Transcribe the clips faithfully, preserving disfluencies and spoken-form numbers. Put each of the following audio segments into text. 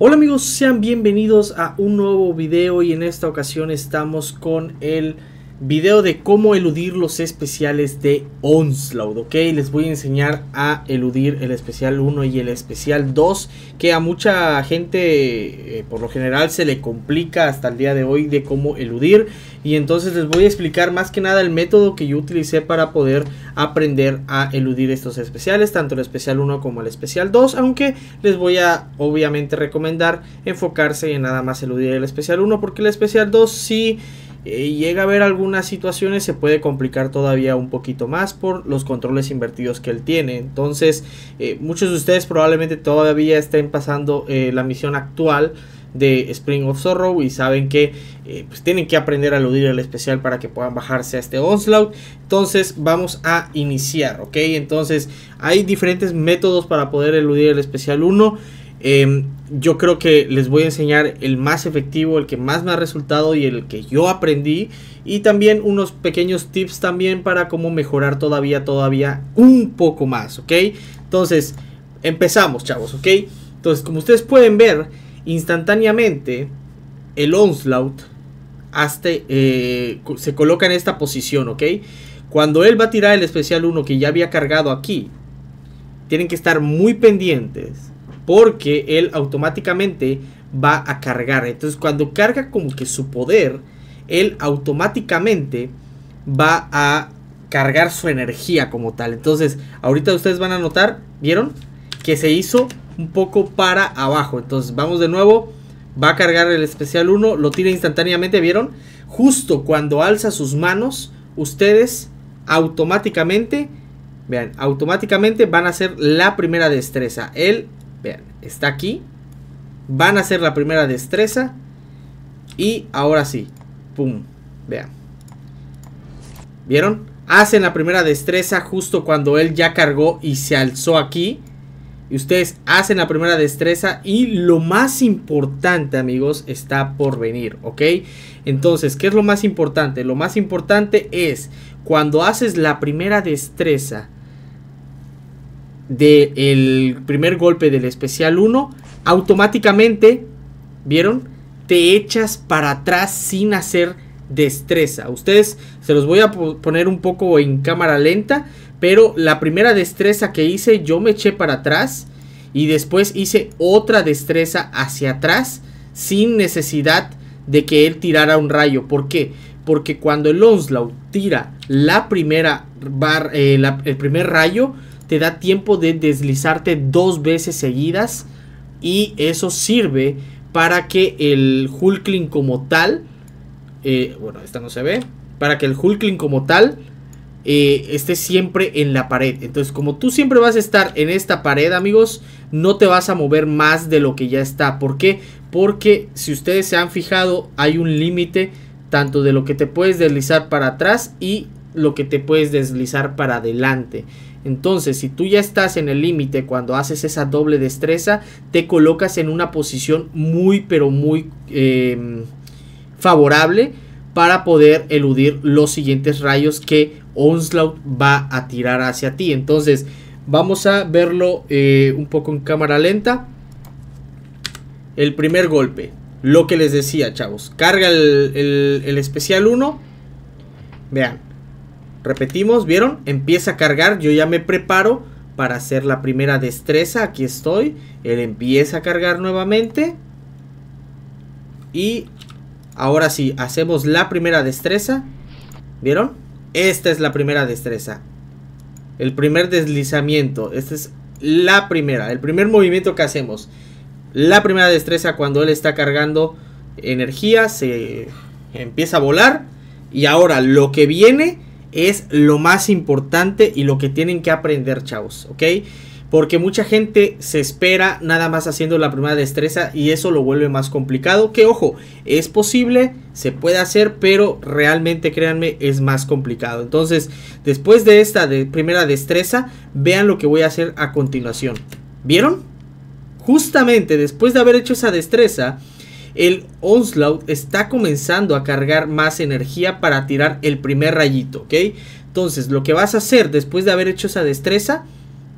Hola amigos, sean bienvenidos a un nuevo video y en esta ocasión estamos con el video de cómo eludir los especiales de Onslaught, ok. Les voy a enseñar a eludir el especial uno y el especial dos, que a mucha gente eh, por lo general se le complica hasta el día de hoy de cómo eludir, y entonces les voy a explicar más que nada el método que yo utilicé para poder aprender a eludir estos especiales, tanto el especial uno como el especial dos, aunque les voy a obviamente recomendar enfocarse en nada más eludir el especial uno, porque el especial dos sí... Eh, llega a haber algunas situaciones, se puede complicar todavía un poquito más por los controles invertidos que él tiene. Entonces eh, muchos de ustedes probablemente todavía estén pasando eh, la misión actual de Spring of Sorrow y saben que eh, pues tienen que aprender a eludir el especial para que puedan bajarse a este Onslaught. Entonces vamos a iniciar, ok. Entonces hay diferentes métodos para poder eludir el especial uno. Eh, yo creo que les voy a enseñar el más efectivo, el que más me ha resultado y el que yo aprendí, y también unos pequeños tips también para cómo mejorar todavía, todavía un poco más, ok. Entonces empezamos, chavos, ok. Entonces, como ustedes pueden ver, instantáneamente el Onslaught hasta, eh, se coloca en esta posición, ok. Cuando él va a tirar el especial uno que ya había cargado aquí, tienen que estar muy pendientes porque él automáticamente va a cargar. Entonces cuando carga como que su poder, él automáticamente va a cargar su energía como tal. Entonces ahorita ustedes van a notar, ¿vieron? Que se hizo un poco para abajo. Entonces vamos de nuevo. Va a cargar el especial uno. Lo tira instantáneamente, ¿vieron? Justo cuando alza sus manos, ustedes automáticamente, vean, automáticamente van a hacer la primera destreza. Él... vean, está aquí. Van a hacer la primera destreza. Y ahora sí. Pum. Vean. ¿Vieron? Hacen la primera destreza justo cuando él ya cargó y se alzó aquí. Y ustedes hacen la primera destreza. Y lo más importante, amigos, está por venir. ¿Ok? Entonces, ¿qué es lo más importante? Lo más importante es cuando haces la primera destreza del primer golpe del especial uno, automáticamente, ¿vieron? Te echas para atrás sin hacer destreza. Ustedes, se los voy a poner un poco en cámara lenta, pero la primera destreza que hice, yo me eché para atrás y después hice otra destreza hacia atrás sin necesidad de que él tirara un rayo. ¿Por qué? Porque cuando el Onslaught tira la primera bar, eh, la, el primer rayo, te da tiempo de deslizarte dos veces seguidas. Y eso sirve para que el Hulkling como tal... Eh, bueno, esta no se ve. Para que el Hulkling como tal eh, esté siempre en la pared. Entonces, como tú siempre vas a estar en esta pared, amigos, no te vas a mover más de lo que ya está. ¿Por qué? Porque si ustedes se han fijado, hay un límite tanto de lo que te puedes deslizar para atrás y lo que te puedes deslizar para adelante. Entonces, si tú ya estás en el límite cuando haces esa doble destreza, te colocas en una posición muy pero muy eh, favorable para poder eludir los siguientes rayos que Onslaught va a tirar hacia ti. Entonces, vamos a verlo eh, un poco en cámara lenta. El primer golpe, lo que les decía, chavos, carga el, el, el especial uno. Vean. Repetimos, ¿vieron? Empieza a cargar, yo ya me preparo para hacer la primera destreza, aquí estoy, él empieza a cargar nuevamente y ahora sí, hacemos la primera destreza, ¿vieron? Esta es la primera destreza, el primer deslizamiento, esta es la primera, el primer movimiento que hacemos, la primera destreza cuando él está cargando energía, se empieza a volar y ahora lo que viene... es lo más importante y lo que tienen que aprender, chavos, ¿ok? Porque mucha gente se espera nada más haciendo la primera destreza y eso lo vuelve más complicado. Que ojo, es posible, se puede hacer, pero realmente créanme, es más complicado. Entonces, después de esta de primera destreza, vean lo que voy a hacer a continuación. ¿Vieron? Justamente después de haber hecho esa destreza, el Onslaught está comenzando a cargar más energía para tirar el primer rayito, ¿ok? Entonces, lo que vas a hacer después de haber hecho esa destreza,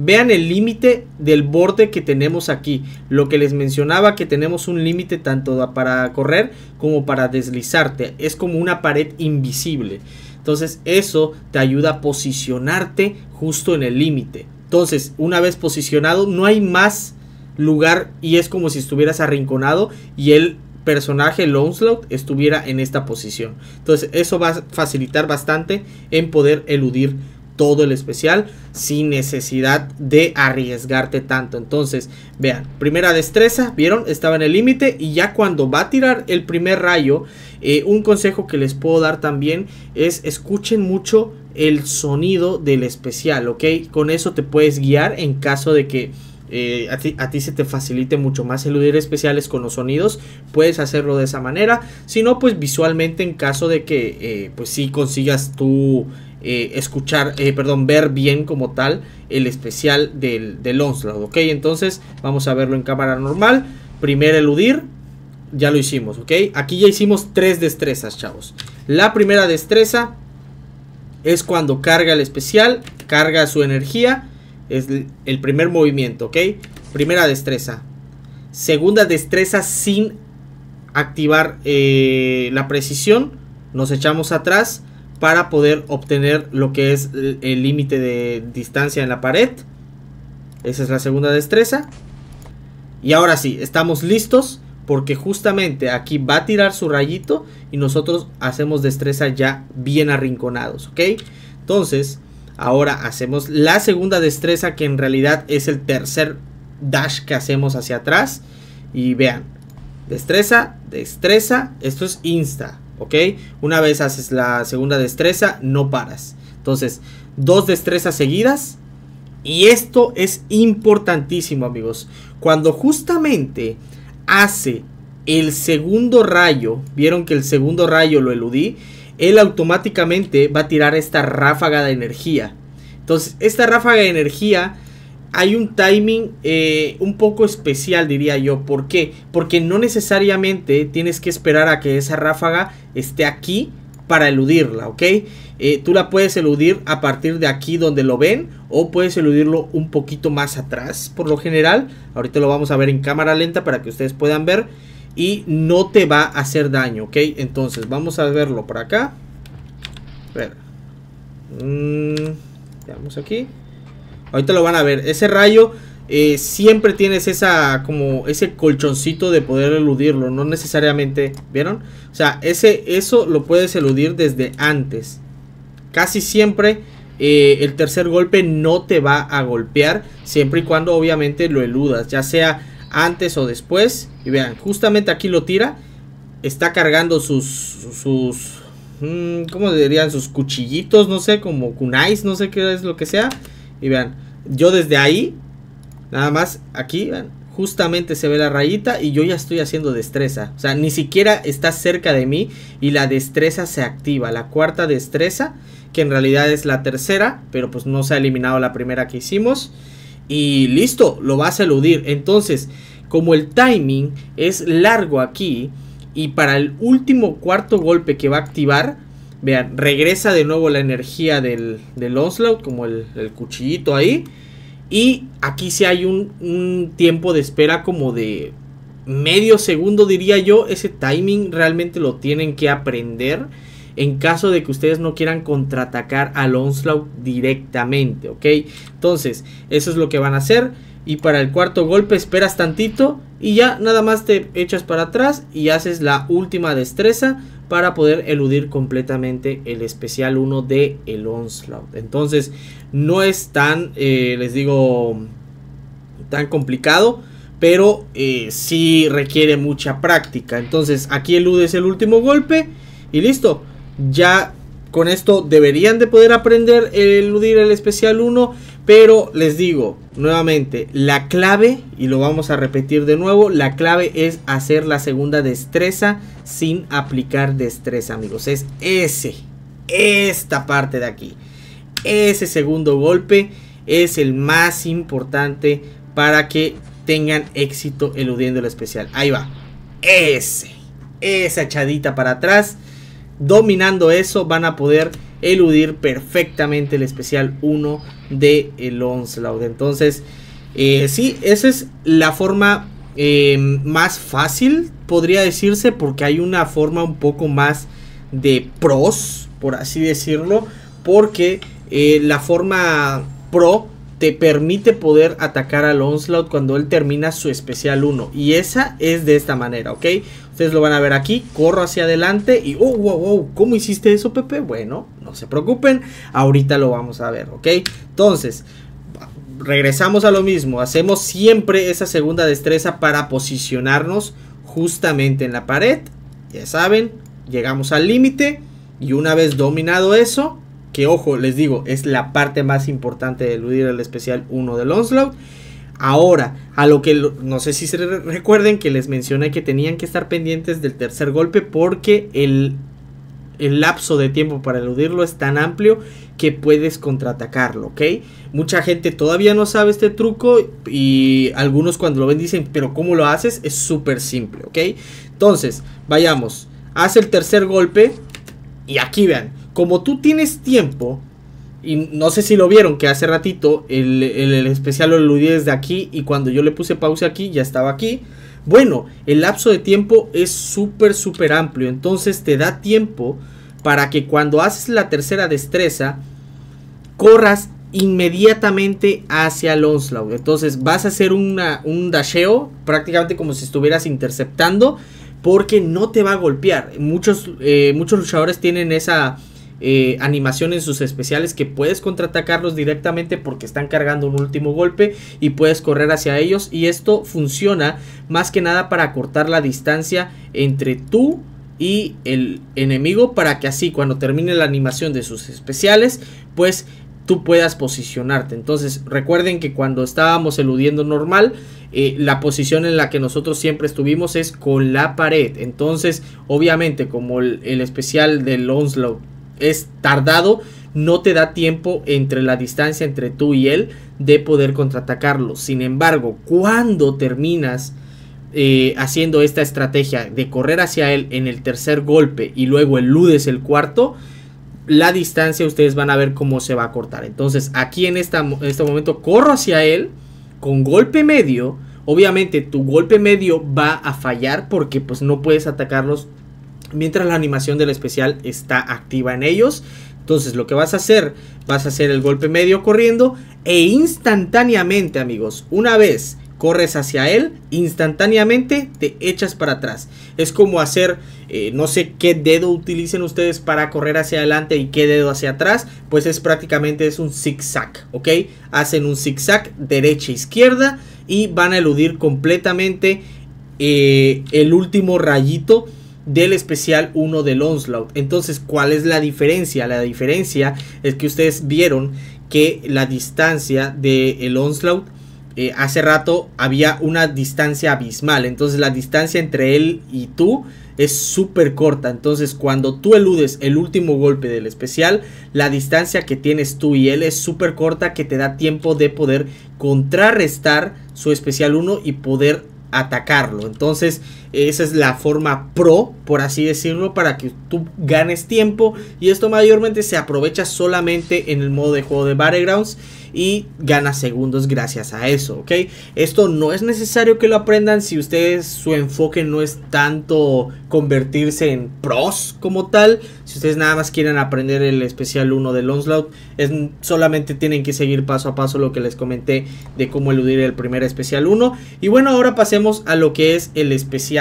Vean el límite del borde que tenemos aquí. Lo que les mencionaba, que tenemos un límite tanto para correr como para deslizarte. Es como una pared invisible. Entonces eso te ayuda a posicionarte justo en el límite. Entonces, una vez posicionado, no hay más lugar y es como si estuvieras arrinconado y el personaje, el Onslaught, estuviera en esta posición. Entonces eso va a facilitar bastante en poder eludir todo el especial sin necesidad de arriesgarte tanto. Entonces, vean, primera destreza, ¿vieron? Estaba en el límite y ya cuando va a tirar el primer rayo, eh, un consejo que les puedo dar también es escuchen mucho el sonido del especial, ¿ok? Con eso te puedes guiar en caso de que Eh, a, ti, a ti se te facilite mucho más eludir especiales con los sonidos. Puedes hacerlo de esa manera. Si no, pues visualmente, en caso de que eh, pues sí consigas tú eh, escuchar, eh, perdón, ver bien como tal el especial del, del Onslaught, ok. Entonces vamos a verlo en cámara normal. Primer eludir, ya lo hicimos, ok. Aquí ya hicimos tres destrezas, chavos. La primera destreza es cuando carga el especial, carga su energía. Es el primer movimiento, ¿ok? Primera destreza. Segunda destreza sin activar eh, la precisión. Nos echamos atrás para poder obtener lo que es el límite de distancia en la pared. Esa es la segunda destreza. Y ahora sí, estamos listos porque justamente aquí va a tirar su rayito y nosotros hacemos destreza ya bien arrinconados, ¿ok? Entonces ahora hacemos la segunda destreza, que en realidad es el tercer dash que hacemos hacia atrás. Y vean, destreza, destreza, esto es insta, ¿ok? Una vez haces la segunda destreza, no paras. Entonces, dos destrezas seguidas. Y esto es importantísimo, amigos. Cuando justamente hace el segundo rayo, vieron que el segundo rayo lo eludí, él automáticamente va a tirar esta ráfaga de energía. Entonces, esta ráfaga de energía hay un timing eh, un poco especial, diría yo. ¿Por qué? Porque no necesariamente tienes que esperar a que esa ráfaga esté aquí para eludirla, ¿ok? Eh, tú la puedes eludir a partir de aquí donde lo ven, o puedes eludirlo un poquito más atrás por lo general. Ahorita lo vamos a ver en cámara lenta para que ustedes puedan ver. Y no te va a hacer daño, ¿ok? Entonces, vamos a verlo por acá. A ver. Mm, veamos aquí. Ahorita lo van a ver. Ese rayo, eh, siempre tienes esa, como ese colchoncito de poder eludirlo. No necesariamente, ¿vieron? O sea, ese, eso lo puedes eludir desde antes. Casi siempre eh, el tercer golpe no te va a golpear. Siempre y cuando, obviamente, lo eludas. Ya sea antes o después. Y vean, justamente aquí lo tira. Está cargando sus, sus, ¿cómo dirían? Sus cuchillitos, no sé, como kunais, no sé qué es lo que sea. Y vean, yo desde ahí, nada más aquí, vean, justamente se ve la rayita y yo ya estoy haciendo destreza. O sea, ni siquiera está cerca de mí y la destreza se activa. La cuarta destreza, que en realidad es la tercera, pero pues no se ha eliminado la primera que hicimos. Y listo, lo vas a eludir. Entonces, como el timing es largo aquí, y para el último cuarto golpe que va a activar, vean, regresa de nuevo la energía del, del Onslaught, como el, el cuchillito ahí. Y aquí sí hay un, un tiempo de espera como de medio segundo, diría yo. Ese timing realmente lo tienen que aprender en caso de que ustedes no quieran contraatacar al Onslaught directamente, ¿ok? Entonces, eso es lo que van a hacer. Y para el cuarto golpe esperas tantito y ya nada más te echas para atrás y haces la última destreza para poder eludir completamente el especial uno de el Onslaught. Entonces, no es tan, eh, les digo, tan complicado, pero eh, sí requiere mucha práctica. Entonces, aquí eludes el último golpe y listo. Ya con esto deberían de poder aprender el eludir el especial uno, pero les digo nuevamente, la clave, y lo vamos a repetir de nuevo, la clave es hacer la segunda destreza sin aplicar destreza, amigos. Es ese, esta parte de aquí, ese segundo golpe es el más importante para que tengan éxito eludiendo el especial. Ahí va, ese, esa echadita para atrás. Dominando eso van a poder eludir perfectamente el especial uno del Onslaught. Entonces, eh, sí, esa es la forma eh, más fácil, podría decirse, porque hay una forma un poco más de pros, por así decirlo, porque eh, la forma pro te permite poder atacar al Onslaught cuando él termina su especial uno. Y esa es de esta manera, ¿ok? Ustedes lo van a ver aquí, corro hacia adelante y... ¡Oh, wow, wow! ¿Cómo hiciste eso, Pepe? Bueno, no se preocupen, ahorita lo vamos a ver, ¿ok? Entonces, regresamos a lo mismo, hacemos siempre esa segunda destreza para posicionarnos justamente en la pared. Ya saben, llegamos al límite y una vez dominado eso... Que ojo, les digo, es la parte más importante de eludir el especial uno del Onslaught. Ahora, a lo que lo, no sé si se recuerden que les mencioné que tenían que estar pendientes del tercer golpe, porque el, el lapso de tiempo para eludirlo es tan amplio que puedes contraatacarlo, ¿ok? Mucha gente todavía no sabe este truco y algunos cuando lo ven dicen, pero ¿cómo lo haces? Es súper simple, ¿ok? Entonces, vayamos, hace el tercer golpe y aquí vean. Como tú tienes tiempo, y no sé si lo vieron que hace ratito el, el, el especial lo eludí desde aquí y cuando yo le puse pausa aquí ya estaba aquí. Bueno, el lapso de tiempo es súper súper amplio, entonces te da tiempo para que cuando haces la tercera destreza corras inmediatamente hacia el Onslaught. Entonces vas a hacer una, un dasheo prácticamente como si estuvieras interceptando, porque no te va a golpear. Muchos, eh, muchos luchadores tienen esa... Eh, animación en sus especiales que puedes contraatacarlos directamente porque están cargando un último golpe y puedes correr hacia ellos, y esto funciona más que nada para acortar la distancia entre tú y el enemigo, para que así cuando termine la animación de sus especiales pues tú puedas posicionarte. Entonces recuerden que cuando estábamos eludiendo normal, eh, la posición en la que nosotros siempre estuvimos es con la pared. Entonces obviamente como el, el especial del Onslaught es tardado, no te da tiempo entre la distancia entre tú y él de poder contraatacarlo. Sin embargo, cuando terminas eh, haciendo esta estrategia de correr hacia él en el tercer golpe y luego eludes el cuarto, la distancia ustedes van a ver cómo se va a cortar. Entonces aquí en, esta, en este momento corro hacia él con golpe medio. Obviamente tu golpe medio va a fallar porque pues no puedes atacarlos mientras la animación del especial está activa en ellos. Entonces lo que vas a hacer, vas a hacer el golpe medio corriendo e instantáneamente, amigos, una vez corres hacia él, instantáneamente te echas para atrás. Es como hacer, eh, no sé qué dedo utilicen ustedes para correr hacia adelante y qué dedo hacia atrás, pues es prácticamente es un zigzag, ¿ok? Hacen un zigzag derecha izquierda y van a eludir completamente eh, el último rayito del especial uno del Onslaught. Entonces, ¿cuál es la diferencia? La diferencia es que ustedes vieron que la distancia del Onslaught, eh, hace rato había una distancia abismal. Entonces la distancia entre él y tú es súper corta. Entonces cuando tú eludes el último golpe del especial, la distancia que tienes tú y él es súper corta, que te da tiempo de poder contrarrestar su especial uno y poder atacarlo. Entonces esa es la forma pro, por así decirlo, para que tú ganes tiempo, y esto mayormente se aprovecha solamente en el modo de juego de Battlegrounds y ganas segundos gracias a eso, ¿ok? Esto no es necesario que lo aprendan si ustedes su enfoque no es tanto convertirse en pros como tal. Si ustedes nada más quieren aprender el especial uno del Onslaught, es, solamente tienen que seguir paso a paso lo que les comenté de cómo eludir el primer especial uno. Y bueno, ahora pasemos a lo que es el especial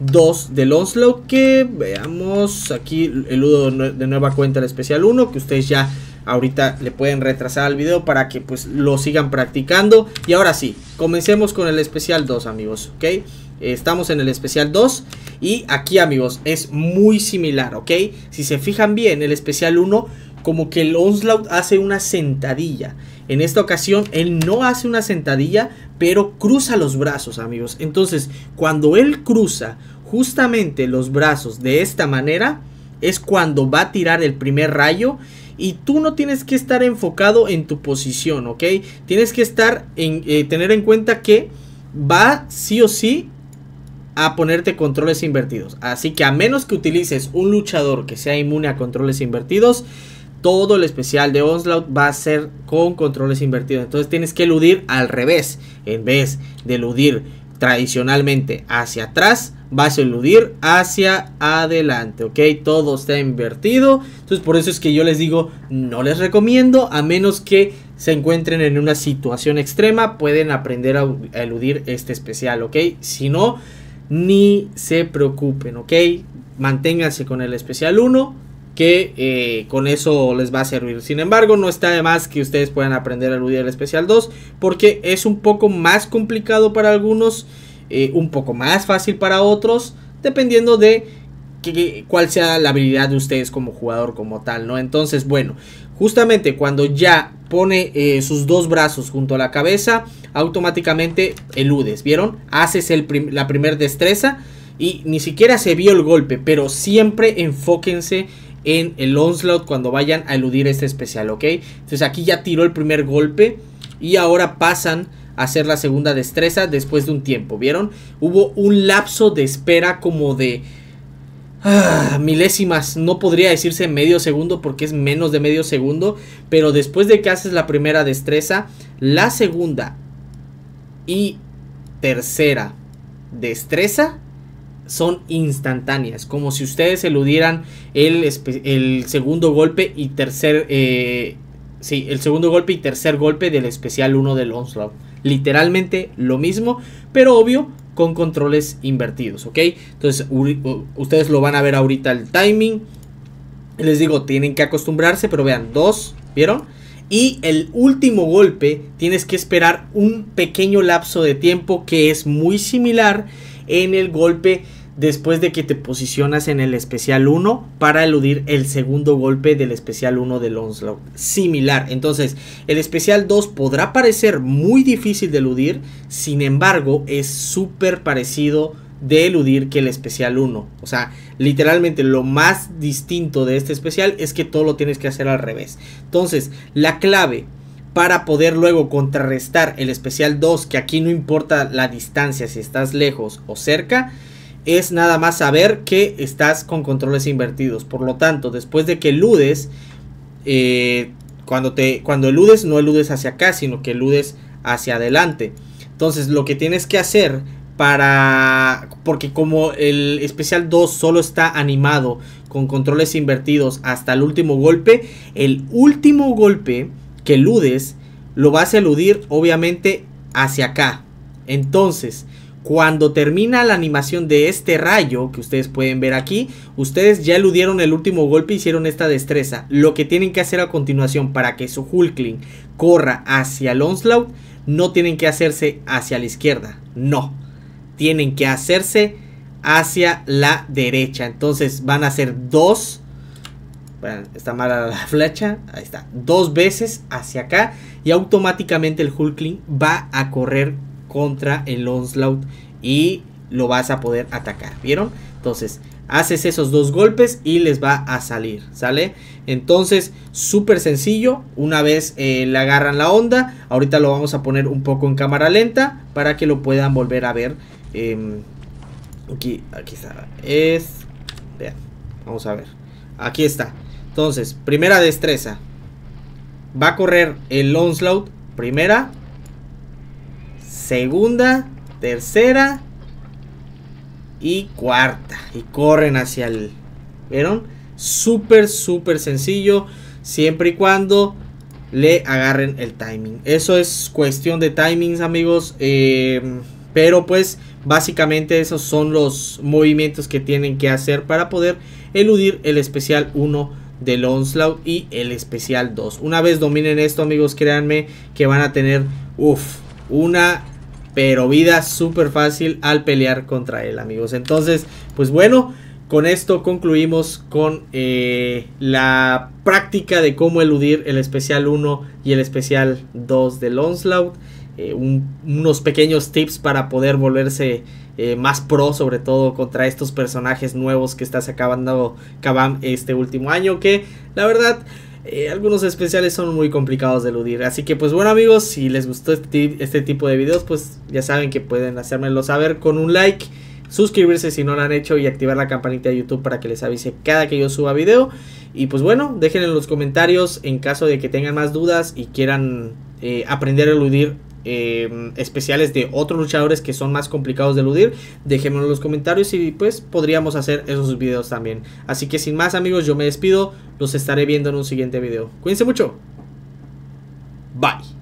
dos del Onslaught, que veamos aquí, eludo de nueva cuenta el especial uno, que ustedes ya ahorita le pueden retrasar al video para que pues lo sigan practicando. Y ahora sí, comencemos con el especial dos, amigos, ¿ok? Estamos en el especial dos y aquí, amigos, es muy similar, ¿ok? Si se fijan bien, el especial uno como que el Onslaught hace una sentadilla. En esta ocasión él no hace una sentadilla, pero cruza los brazos, amigos. Entonces cuando él cruza justamente los brazos de esta manera es cuando va a tirar el primer rayo. Y tú no tienes que estar enfocado en tu posición, ¿ok? Tienes que estar en, eh, tener en cuenta que va sí o sí a ponerte controles invertidos. Así que a menos que utilices un luchador que sea inmune a controles invertidos, todo el especial de Onslaught va a ser con controles invertidos. Entonces tienes que eludir al revés. En vez de eludir tradicionalmente hacia atrás, vas a eludir hacia adelante, ok, todo está invertido. Entonces por eso es que yo les digo, no les recomiendo, a menos que se encuentren en una situación extrema, pueden aprender a eludir este especial, ok. Si no, ni se preocupen, ok, manténganse con el especial uno, que eh, con eso les va a servir. Sin embargo, no está de más que ustedes puedan aprender a eludir el especial dos, porque es un poco más complicado para algunos, eh, un poco más fácil para otros, dependiendo de que, que, cuál sea la habilidad de ustedes como jugador como tal, ¿no? Entonces, bueno, justamente cuando ya pone eh, sus dos brazos junto a la cabeza, automáticamente eludes, ¿vieron? Haces el prim- la primer destreza y ni siquiera se vio el golpe, pero siempre enfóquense en el Onslaught cuando vayan a eludir este especial, ¿ok? Entonces aquí ya tiró el primer golpe y ahora pasan a hacer la segunda destreza después de un tiempo, ¿vieron? Hubo un lapso de espera como de ah, milésimas, no podría decirse medio segundo porque es menos de medio segundo, pero después de que haces la primera destreza, la segunda y tercera destreza son instantáneas, como si ustedes eludieran el, el segundo golpe y tercer eh, sí, el segundo golpe y tercer golpe del especial uno del Onslaught. Literalmente lo mismo, pero obvio con controles invertidos, ok. Entonces ustedes lo van a ver ahorita el timing, les digo, tienen que acostumbrarse, pero vean, dos, ¿vieron? Y el último golpe tienes que esperar un pequeño lapso de tiempo que es muy similar en el golpe después de que te posicionas en el especial uno para eludir el segundo golpe del especial uno del Onslaught. Similar. Entonces el especial dos podrá parecer muy difícil de eludir, sin embargo es súper parecido de eludir que el especial uno. O sea, literalmente lo más distinto de este especial es que todo lo tienes que hacer al revés. Entonces la clave para poder luego contrarrestar el especial dos, que aquí no importa la distancia, si estás lejos o cerca, es nada más saber que estás con controles invertidos. Por lo tanto, después de que eludes, eh, cuando, te, cuando eludes, no eludes hacia acá, sino que eludes hacia adelante. Entonces, lo que tienes que hacer para... porque como el especial dos solo está animado con controles invertidos hasta el último golpe, el último golpe que eludes, lo vas a eludir obviamente hacia acá. Entonces, cuando termina la animación de este rayo, que ustedes pueden ver aquí, ustedes ya eludieron el último golpe, hicieron esta destreza. Lo que tienen que hacer a continuación para que su Hulkling corra hacia el Onslaught, no tienen que hacerse hacia la izquierda, no. Tienen que hacerse hacia la derecha. Entonces van a hacer dos... está mala la flecha, ahí está, dos veces hacia acá y automáticamente el Hulkling va a correr contra el Onslaught y lo vas a poder atacar, ¿vieron? Entonces haces esos dos golpes y les va a salir, ¿sale? Entonces súper sencillo, una vez eh, le agarran la onda. Ahorita lo vamos a poner un poco en cámara lenta para que lo puedan volver a ver. eh, aquí, aquí está, es, vean, vamos a ver, aquí está. Entonces, primera destreza. Va a correr el Onslaught. Primera. Segunda. Tercera. Y cuarta. Y corren hacia el... ¿vieron? Súper, súper sencillo. Siempre y cuando le agarren el timing. Eso es cuestión de timings, amigos. Eh, pero pues... básicamente esos son los movimientos que tienen que hacer para poder eludir el especial uno del Onslaught y el especial dos. Una vez dominen esto, amigos, créanme que van a tener uff, una pero vida súper fácil al pelear contra él, amigos. Entonces pues bueno, con esto concluimos con eh, la práctica de cómo eludir el especial uno y el especial dos del Onslaught. Eh, un, unos pequeños tips para poder volverse eh, más pro, sobre todo contra estos personajes nuevos que está sacando Kabam este último año, que la verdad eh, algunos especiales son muy complicados de eludir. Así que pues bueno, amigos, si les gustó este, este tipo de videos, pues ya saben que pueden hacérmelo saber con un like, suscribirse si no lo han hecho y activar la campanita de YouTube para que les avise cada que yo suba video. Y pues bueno, dejen en los comentarios en caso de que tengan más dudas y quieran eh, aprender a eludir eh, especiales de otros luchadores que son más complicados de eludir. Déjenmelo en los comentarios y pues podríamos hacer esos videos también. Así que sin más amigos, yo me despido, los estaré viendo en un siguiente video. Cuídense mucho. Bye.